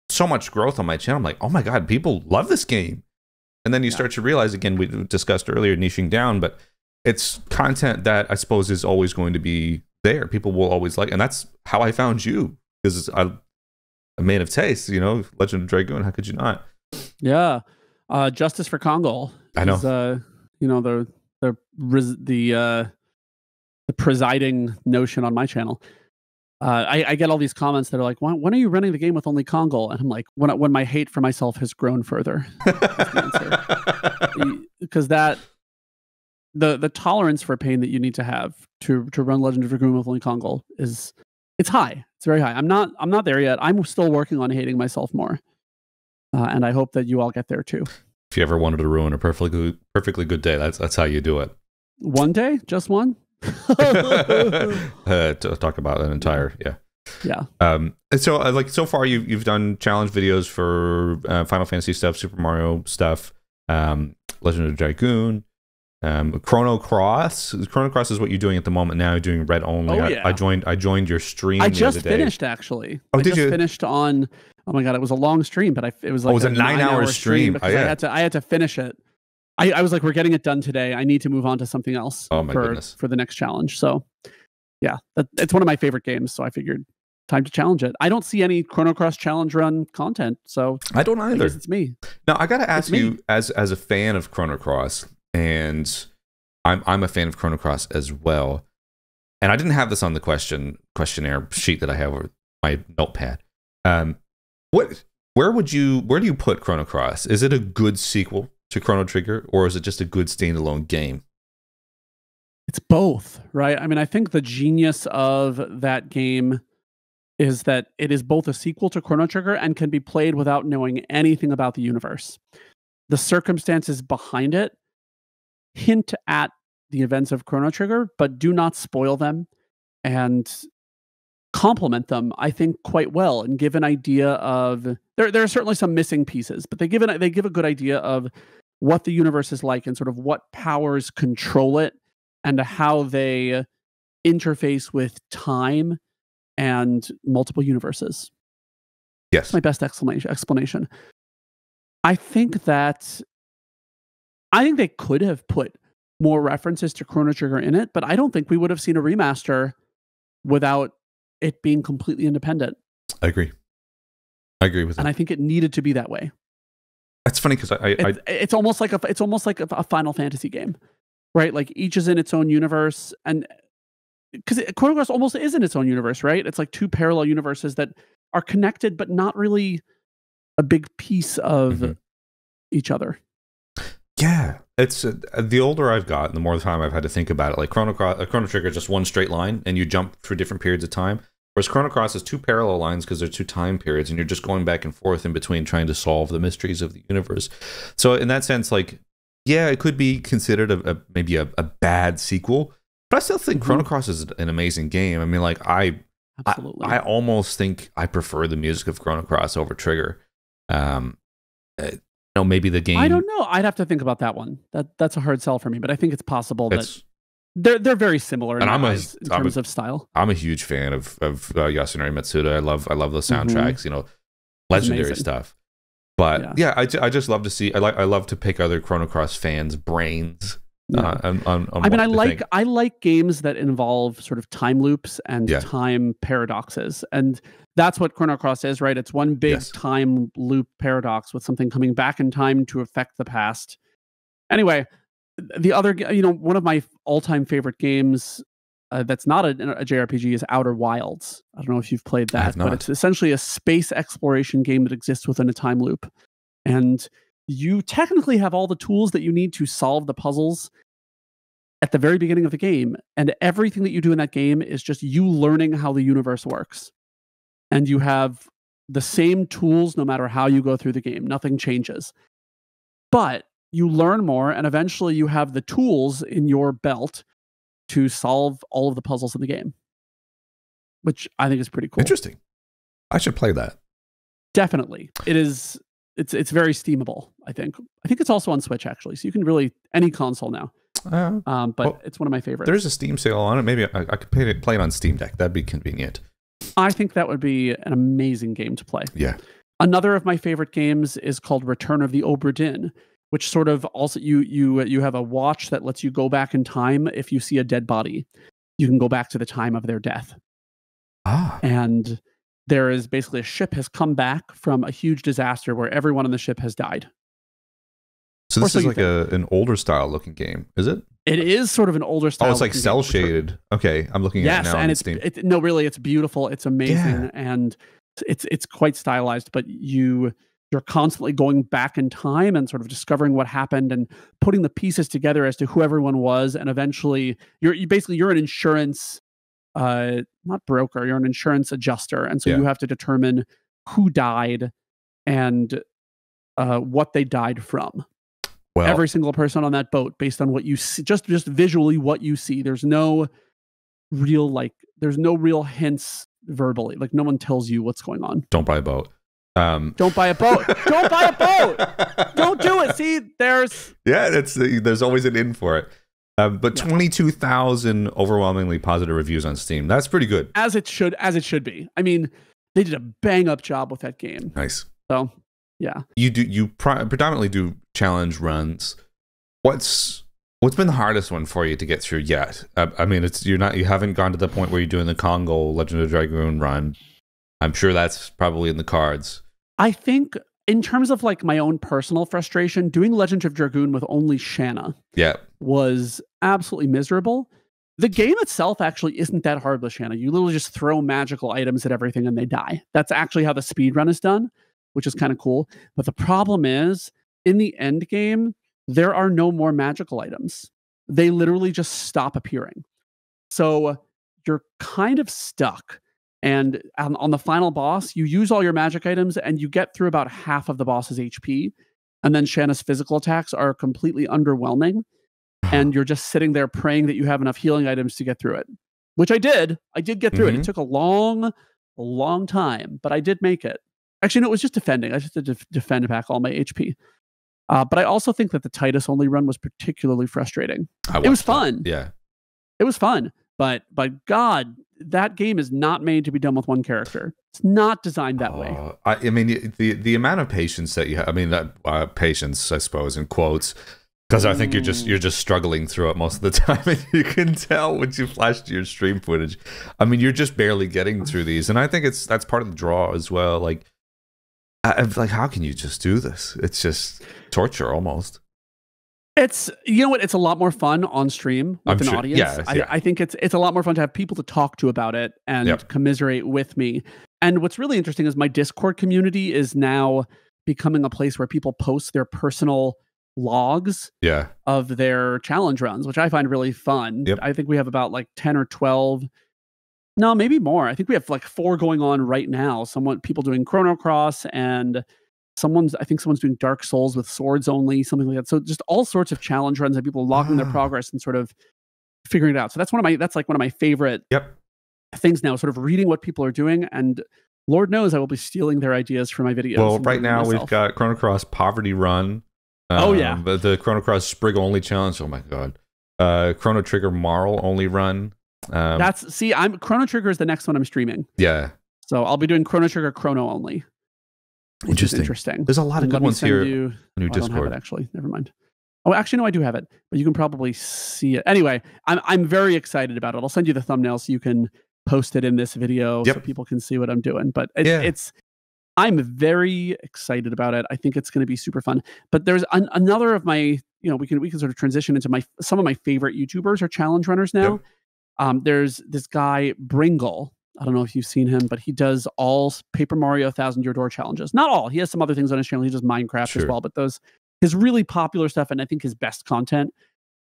so much growth on my channel. I'm like, oh my God, people love this game. And then you start to realize, again, we discussed earlier, niching down, but it's content that I suppose is always going to be there. People will always like... And that's how I found you, because a man of taste, you know, Legend of Dragoon. How could you not? Yeah, Justice for Kongol. I know. Is, you know, the presiding notion on my channel. I get all these comments that are like, "When are you running the game with only Kongol?" And I'm like, "When my hate for myself has grown further." Because the tolerance for pain that you need to have to run Legend of Dragoon with only Kongol is. It's high. It's very high. I'm not there yet. I'm still working on hating myself more. And I hope that you all get there too. If you ever wanted to ruin a perfectly good day, that's how you do it. One day? Just one? To talk about an entire, yeah. Yeah. And so like so far you've done challenge videos for Final Fantasy stuff, Super Mario stuff, Legend of Dragoon. Chrono Cross is what you're doing at the moment now. You're doing red only. I joined your stream. I just finished actually. Oh, did you? I just finished on. Oh my God, it was a long stream, but it was like a 9 hour stream. Because I had to finish it. I was like, we're getting it done today. I need to move on to something else. Oh my goodness, for the next challenge. So yeah, it's one of my favorite games. So I figured time to challenge it. I don't see any Chrono Cross challenge run content, so I don't either. I guess it's me. Now I got to ask you, as a fan of Chrono Cross, and I'm a fan of Chrono Cross as well. And I didn't have this on the questionnaire sheet that I have or my notepad. Where do you put Chrono Cross? Is it a good sequel to Chrono Trigger, or is it just a good standalone game? It's both, right? I mean, I think the genius of that game is that it is both a sequel to Chrono Trigger and can be played without knowing anything about the universe. The circumstances behind it hint at the events of Chrono Trigger, but do not spoil them and complement them, I think, quite well, and give an idea of... There are certainly some missing pieces, but they give a good idea of what the universe is like and sort of what powers control it and how they interface with time and multiple universes. Yes. That's my best explanation. I think they could have put more references to Chrono Trigger in it, but I don't think we would have seen a remaster without it being completely independent. I agree. I agree with that. And I think it needed to be that way. That's funny because it's almost like a Final Fantasy game, right? Like each is in its own universe, and because Chrono Cross almost is in its own universe, right? It's like two parallel universes that are connected, but not really a big piece of each other. Yeah, it's the older I've gotten, the more time I've had to think about it. Like Chrono Trigger is just one straight line, and you jump through different periods of time. Whereas Chrono Cross is two parallel lines because they're two time periods, and you're just going back and forth in between trying to solve the mysteries of the universe. So in that sense, like, yeah, it could be considered maybe a bad sequel, but I still think Chrono Cross is an amazing game. I mean, like, I almost think I prefer the music of Chrono Cross over Trigger. No, maybe the game. I don't know. I'd have to think about that one. That's a hard sell for me, but I think it's possible that they're very similar in terms of style. I'm a huge fan of Yasunari Mitsuda. I love those soundtracks. You know, legendary stuff. But I just love to see. I love to pick other Chrono Cross fans' brains. Yeah. I like games that involve sort of time loops and time paradoxes, and that's what Chrono Cross is, right? It's one big time loop paradox with something coming back in time to affect the past. Anyway, the other, you know, one of my all-time favorite games that's not a JRPG is Outer Wilds. I don't know if you've played that, but it's essentially a space exploration game that exists within a time loop, and you technically have all the tools that you need to solve the puzzles at the very beginning of the game. And everything that you do in that game is just you learning how the universe works. And you have the same tools no matter how you go through the game. Nothing changes. But you learn more, and eventually you have the tools in your belt to solve all of the puzzles in the game, which I think is pretty cool. Interesting. I should play that. Definitely. It is... It's very steamable, I think. I think it's also on Switch, actually. So you can really, any console now. But it's one of my favorites. There's a Steam sale on it. Maybe I could play it on Steam Deck. That'd be convenient. I think that would be an amazing game to play. Yeah. Another of my favorite games is called Return of the Obra Dinn, which sort of also, you have a watch that lets you go back in time. If you see a dead body, you can go back to the time of their death. Ah. And... there is basically a ship has come back from a huge disaster where everyone on the ship has died. So this is like an older style looking game, is it? It is sort of an older style. Oh, it's like cell shaded. Okay, I'm looking at it now. Yes, and it's beautiful. It's amazing, and it's quite stylized. But you're constantly going back in time and sort of discovering what happened and putting the pieces together as to who everyone was, and eventually you're basically an insurance. Not broker, you're an insurance adjuster, and so you have to determine who died and what they died from. Well, every single person on that boat, based on what you see, just visually what you see. There's no real hints verbally. Like, no one tells you what's going on. Don't buy a boat. Don't buy a boat. Don't buy a boat. Don't do it. See, there's always an in for it. But 22,000 overwhelmingly positive reviews on Steam. That's pretty good. As it should be. I mean, they did a bang up job with that game. Nice. So, yeah. You predominantly do challenge runs. What's been the hardest one for you to get through yet? I mean, you haven't gone to the point where you're doing the Congo Legend of Dragoon run, I'm sure that's probably in the cards. I think in terms of like my own personal frustration, doing Legend of Dragoon with only Shanna was absolutely miserable. The game itself actually isn't that hard with Shanna. You literally just throw magical items at everything and they die. That's actually how the speed run is done, which is kind of cool. But the problem is in the end game, there are no more magical items. They literally just stop appearing. So you're kind of stuck. And on the final boss, you use all your magic items and you get through about half of the boss's HP. And then Shanna's physical attacks are completely underwhelming. And you're just sitting there praying that you have enough healing items to get through it, which I did. I did get through it. It took a long time, but I did make it. Actually, no, it was just defending. I just had to defend back all my HP. But I also think that the Titus only run was particularly frustrating. It was fun. Yeah, it was fun. But by God, that game is not made to be done with one character. It's not designed that way. I mean, the amount of patience that you have, I mean, that patience, I suppose, in quotes, because I think you're just struggling through it most of the time, and you can tell when you flash to your stream footage. I mean, you're just barely getting through these, and I think that's part of the draw as well. Like, how can you just do this? It's just torture almost. It's, you know what? It's a lot more fun on stream with an audience. Yeah, I think it's a lot more fun to have people to talk to about it and commiserate with me. And what's really interesting is my Discord community is now becoming a place where people post their personal logs of their challenge runs, which I find really fun. I think we have about like 10 or 12, no, maybe more. I think we have like 4 going on right now. People doing Chrono Cross, and I think someone's doing Dark Souls with swords only, something like that. So just all sorts of challenge runs and people logging their progress and sort of figuring it out. So that's like one of my favorite things now, sort of reading what people are doing, and Lord knows I will be stealing their ideas for my videos. Well, right now we've got Chrono Cross Poverty Run. But the Chrono Cross Sprig Only Challenge. Oh my God. Chrono Trigger Marl Only Run. Chrono Trigger is the next one I'm streaming. Yeah. So I'll be doing Chrono Trigger Chrono Only. Interesting. There's a lot of good ones here. New Discord. I don't have it, actually. Never mind. Oh, actually, no, I do have it, but you can probably see it. Anyway, I'm very excited about it. I'll send you the thumbnail so you can post it in this video so people can see what I'm doing. But I'm very excited about it. I think it's going to be super fun. But there's another of my, we can sort of transition into some of my favorite YouTubers are challenge runners now. There's this guy Bringle. I don't know if you've seen him, but he does all Paper Mario Thousand Year Door challenges. Not all. He has some other things on his channel. He does Minecraft as well. But his really popular stuff, and I think his best content,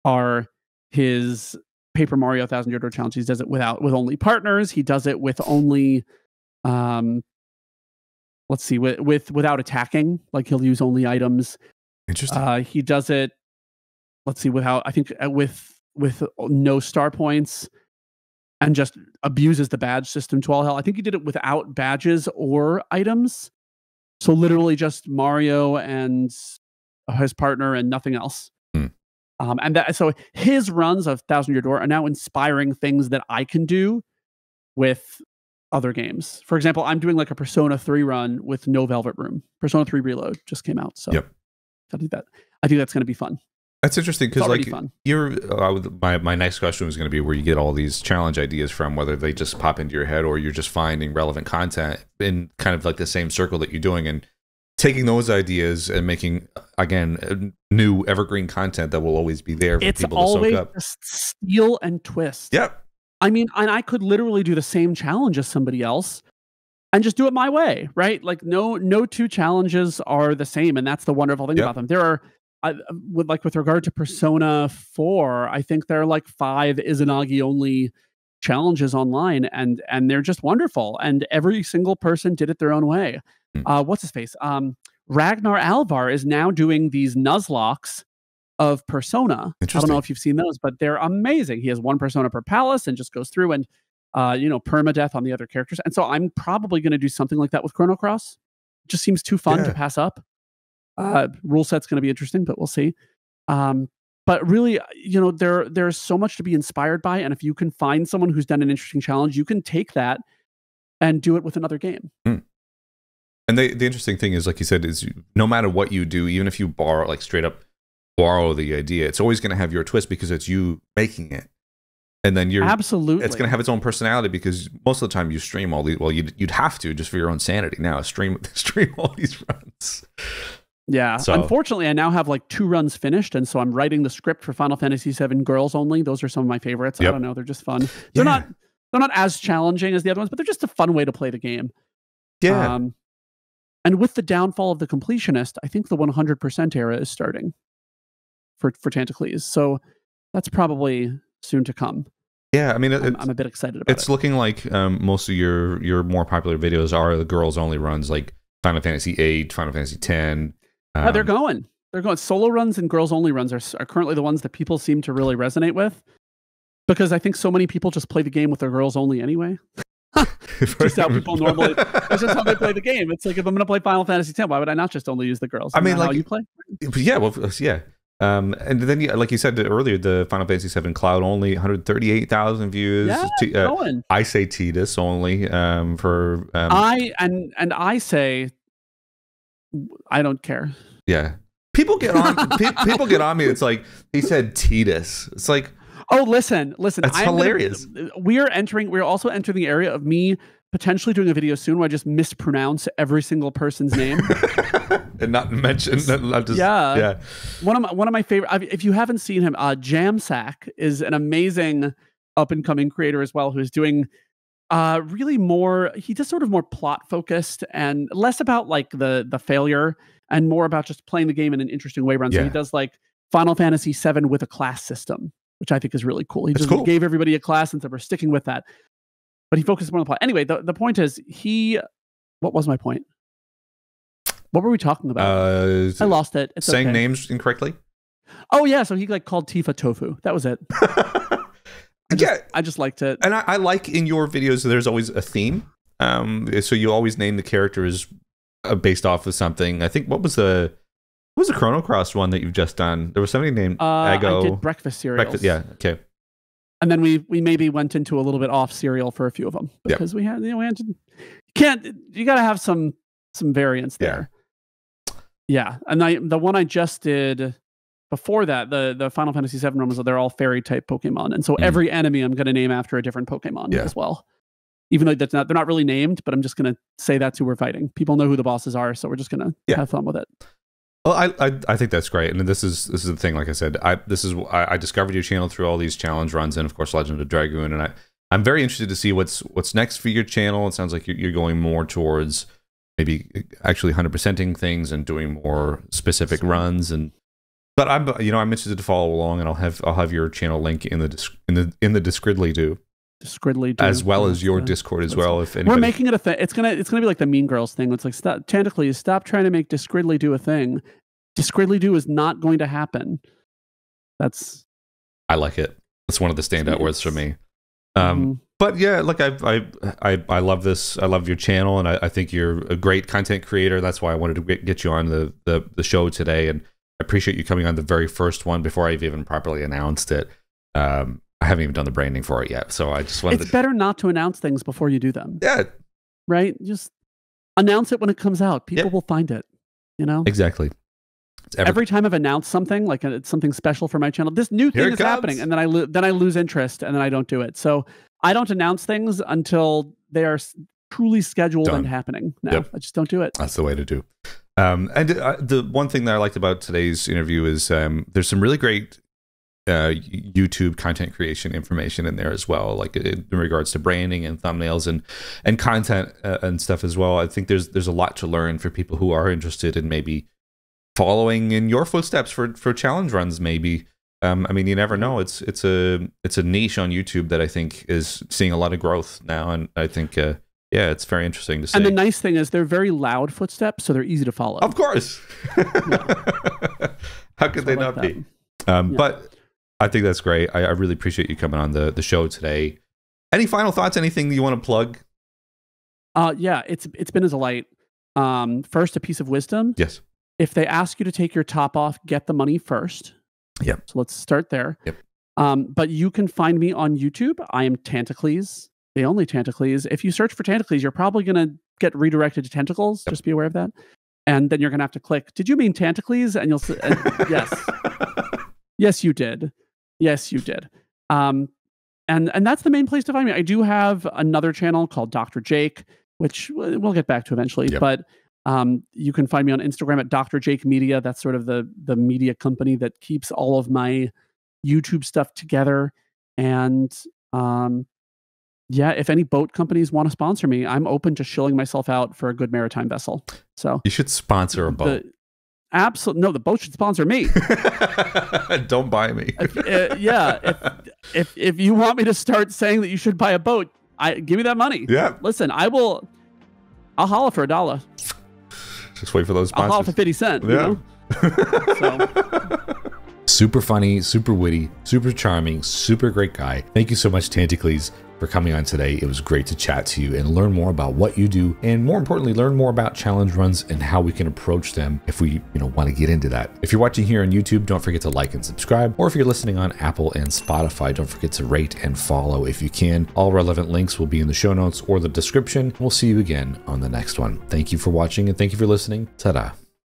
are his Paper Mario Thousand Year Door challenges. He does it with only partners. He does it with only. Let's see, without attacking, like he'll use only items. Interesting. He does it. Let's see, without, I think with no star points, and just abuses the badge system to all hell. I think he did it without badges or items. So literally just Mario and his partner and nothing else. So his runs of Thousand Year Door are now inspiring things that I can do with other games. For example, I'm doing like a Persona 3 run with no Velvet Room. Persona 3 Reload just came out, so I think that's going to be fun. That's interesting, because like my next question was going to be where you get all these challenge ideas from, whether they just pop into your head or you're just finding relevant content in kind of like the same circle that you're doing, and taking those ideas and making, again, new evergreen content that will always be there for people to soak up. It's always just steal and twist. I mean, and I could literally do the same challenge as somebody else and just do it my way, right? Like no two challenges are the same, and that's the wonderful thing about them. There are, with regard to Persona 4, I think there are like 5 Izanagi only challenges online, and they're just wonderful. And every single person did it their own way. What's his face? Ragnar Alvar is now doing these Nuzlocks of Persona. I don't know if you've seen those, but they're amazing. He has 1 Persona per palace and just goes through and permadeath on the other characters. And so I'm probably going to do something like that with Chrono Cross. It just seems too fun to pass up. Rule set's going to be interesting, but we'll see. But really, there's so much to be inspired by, and if you can find someone who's done an interesting challenge, you can take that and do it with another game. And the interesting thing is, like you said, is no matter what you do, even if you borrow, like straight up borrow the idea, it's always going to have your twist because it's you making it. And then you're absolutely, it's going to have its own personality, because most of the time you stream all these. Well, you'd have to, just for your own sanity. Now stream all these runs. Yeah. So, unfortunately, I now have like 2 runs finished, and so I'm writing the script for Final Fantasy 7 Girls Only. Those are some of my favorites. Yep. I don't know. They're just fun. They're not as challenging as the other ones, but they're just a fun way to play the game. Yeah. And with the downfall of the completionist, I think the 100% era is starting for Tantacles. So that's probably soon to come. Yeah, I mean, I'm a bit excited about it. It's looking like most of your more popular videos are the girls only runs, like Final Fantasy 8, Final Fantasy 10. Yeah, they're going. They're going. Solo runs and girls only runs are currently the ones that people seem to really resonate with, because I think so many people just play the game with their girls only anyway. Just how people normally, that's just how they play the game. It's like, if I'm going to play Final Fantasy 10, why would I not just only use the girls? I mean, like, how you play? Yeah, well, yeah. And then, like you said earlier, the Final Fantasy 7 Cloud only 138,000 views. Yeah, I say Tidus only for I say I don't care. Yeah, people get on people get on me. It's like, he said Tidus. It's like, oh, listen, that's hilarious. We're also entering the area of me potentially doing a video soon where I just mispronounce every single person's name. And not mention, not just, yeah. One of my favorite, if you haven't seen him, Jamsack is an amazing up-and-coming creator as well, who's doing really more, he does sort of more plot-focused and less about like the failure and more about just playing the game in an interesting way. So he does like Final Fantasy VII with a class system, which I think is really cool. He just gave everybody a class, and so we're sticking with that. But he focused more on the plot. Anyway, the point is, what was my point? What were we talking about? I lost it. It's saying names incorrectly? Oh, yeah. So he like called Tifa Tofu. That was it. I just liked it. And I like in your videos, there's always a theme. So you always name the characters based off of something. I think, what was the Chrono Cross one that you've just done? There was somebody named Ago. I did breakfast cereals. Yeah, okay. And then we maybe went into a little bit off cereal for a few of them, because you got to have some variance there. Yeah. And the one I just did before that, the Final Fantasy VII run, was they're all fairy type Pokemon, and so every enemy I'm going to name after a different Pokemon as well. Even though they're not really named, but I'm just going to say that's who we're fighting. People know who the bosses are, so we're just going to have fun with it. Well, I think that's great, and this is the thing. Like I said, I discovered your channel through all these challenge runs, and of course, Legend of Dragoon. And I'm very interested to see what's next for your channel. It sounds like you're going more towards maybe actually 100%ing things and doing more specific runs. But I'm interested to follow along, and I'll have your channel link in the Discordly do as well as your Discord as well. If anybody... We're making it a thing. It's gonna be like the Mean Girls thing. It's like, stop, Tantacles, stop trying to make Discordly do a thing. Discordly do is not going to happen. I like it. That's one of the standout words for me. But yeah, look, I love this. I love your channel, and I think you're a great content creator. That's why I wanted to get you on the show today, and I appreciate you coming on the very first one before I've even properly announced it. I haven't even done the branding for it yet, so I just wanted. It's better not to announce things before you do them. Yeah, right. Just announce it when it comes out. People will find it. You know, exactly. Every time I've announced something, like it's something special for my channel, this new thing is happening, and then I lose interest, and then I don't do it. So I don't announce things until they are truly scheduled and happening. No, I just don't do it. That's the way to do. The one thing that I liked about today's interview is there's some really great YouTube content creation information in there as well, like in regards to branding and thumbnails and content and stuff as well. I think there's a lot to learn for people who are interested in maybe following in your footsteps for challenge runs. Maybe I mean, you never know. It's a niche on YouTube that I think is seeing a lot of growth now, and I think yeah, it's very interesting to see. And the nice thing is they're very loud footsteps, so they're easy to follow. Of course. How could they not be? But I think that's great. I really appreciate you coming on the show today. Any final thoughts? Anything you want to plug? Yeah, it's been a delight. First, a piece of wisdom. Yes. If they ask you to take your top off, get the money first. Yeah. So let's start there. Yep. But you can find me on YouTube. I am Tantacles, the only Tantacles. If you search for Tantacles, you're probably going to get redirected to Tentacles. Yep. Just be aware of that. And then you're going to have to click, did you mean Tantacles? And you'll say, yes. Yes, you did. And that's the main place to find me. I do have another channel called Dr. Jake, which we'll get back to eventually. Yep. But you can find me on Instagram at Dr. Jake Media. That's sort of the media company that keeps all of my YouTube stuff together. And yeah, if any boat companies want to sponsor me, I'm open to shilling myself out for a good maritime vessel. So you should sponsor a boat. Absolutely. No, the boat should sponsor me. Don't buy me. Yeah. If you want me to start saying that you should buy a boat, give me that money. Yeah. Listen, I'll holler for $1. Just wait for those sponsors. I'll holler for 50 cents. Yeah. You know? So. Super funny, super witty, super charming, super great guy. Thank you so much, Tantacles, for coming on today. It was great to chat to you and learn more about what you do, and more importantly, learn more about challenge runs and how we can approach them if we want to get into that. If you're watching here on YouTube, don't forget to like and subscribe, or if you're listening on Apple and Spotify, don't forget to rate and follow if you can. All relevant links will be in the show notes or the description. We'll see you again on the next one. Thank you for watching, and thank you for listening. Ta-da.